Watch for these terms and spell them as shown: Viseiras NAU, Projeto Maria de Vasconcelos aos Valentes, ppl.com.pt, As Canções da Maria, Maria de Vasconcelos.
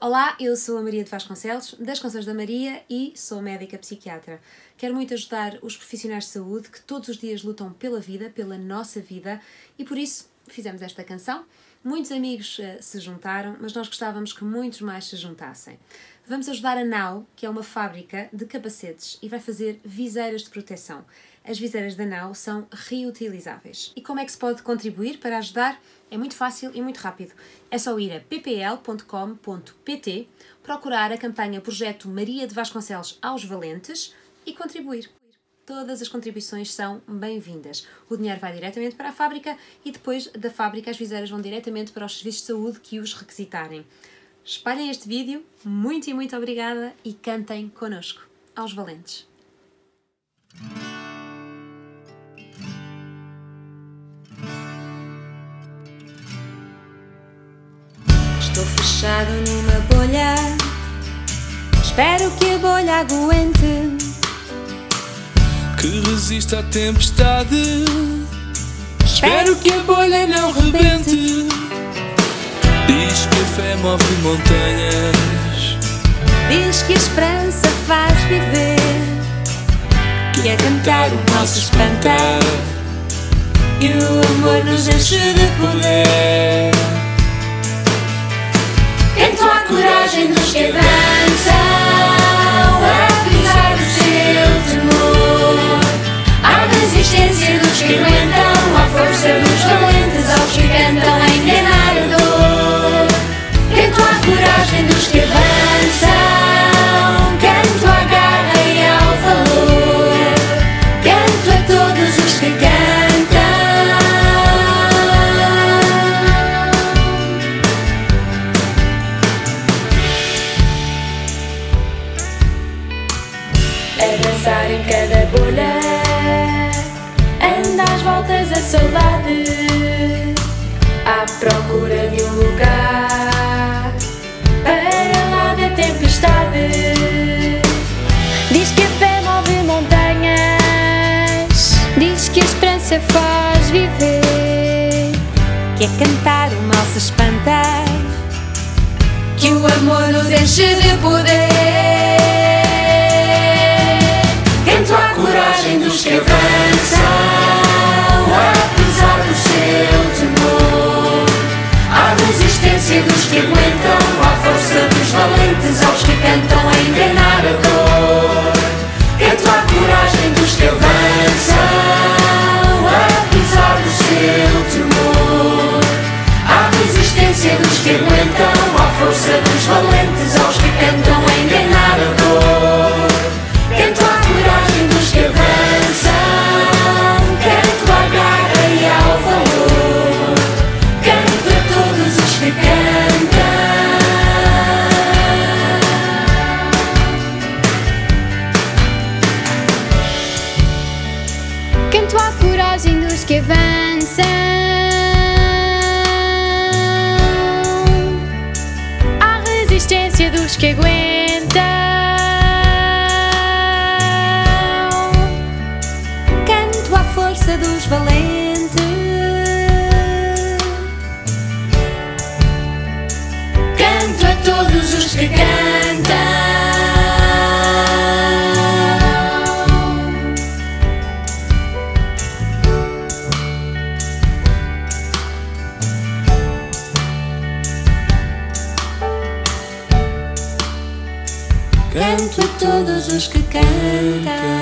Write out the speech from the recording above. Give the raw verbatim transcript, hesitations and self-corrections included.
Olá, eu sou a Maria de Vasconcelos, das Canções da Maria, e sou médica psiquiatra. Quero muito ajudar os profissionais de saúde que todos os dias lutam pela vida, pela nossa vida, e por isso fizemos esta canção. Muitos amigos uh, se juntaram, mas nós gostávamos que muitos mais se juntassem. Vamos ajudar a N A U, que é uma fábrica de capacetes e vai fazer viseiras de proteção. As viseiras da N A U são reutilizáveis. E como é que se pode contribuir para ajudar? É muito fácil e muito rápido. É só ir a p p l ponto com ponto p t, procurar a campanha Projeto Maria de Vasconcelos aos Valentes e contribuir. Todas as contribuições são bem-vindas. O dinheiro vai diretamente para a fábrica e depois da fábrica as viseiras vão diretamente para os serviços de saúde que os requisitarem. Espalhem este vídeo, muito e muito obrigada, e cantem connosco, aos valentes. Estou fechado numa bolha, espero que a bolha aguente, que resista à tempestade. Espero que a bolha não rebente. Diz que a fé move montanhas, diz que a esperança faz viver, que a cantar o mal se espantar e o amor nos enche de poder. Canto à coragem dos que avançam, apesar do seu temor, resistência dos que aguentam, à força dos valentes, aos que tentam enganar a dor. Canto à coragem dos que avançam, canto à garra e ao valor, canto a todos os que cantam. É dançar em cada bolha, voltas a saudade, à procura de um lugar para lá da tempestade. Diz que a fé move montanhas, diz que a esperança faz viver, que é cantar o mal se espantar, que o amor nos enche de poder. Canto à coragem dos que avançam, apesar do seu temor, à resistência dos que aguentam, à força dos valentes, aos que tentam enganar a dor. Canto à coragem dos que avançam, apesar do seu temor, à resistência dos que aguentam, à força dos valentes, aos que tentam enganar a dor. Canto à coragem dos que avançam, que avançam, à resistência dos que aguentam, canto à força dos valentes, canto a todos os que cantam. Canto a todos os que cantam.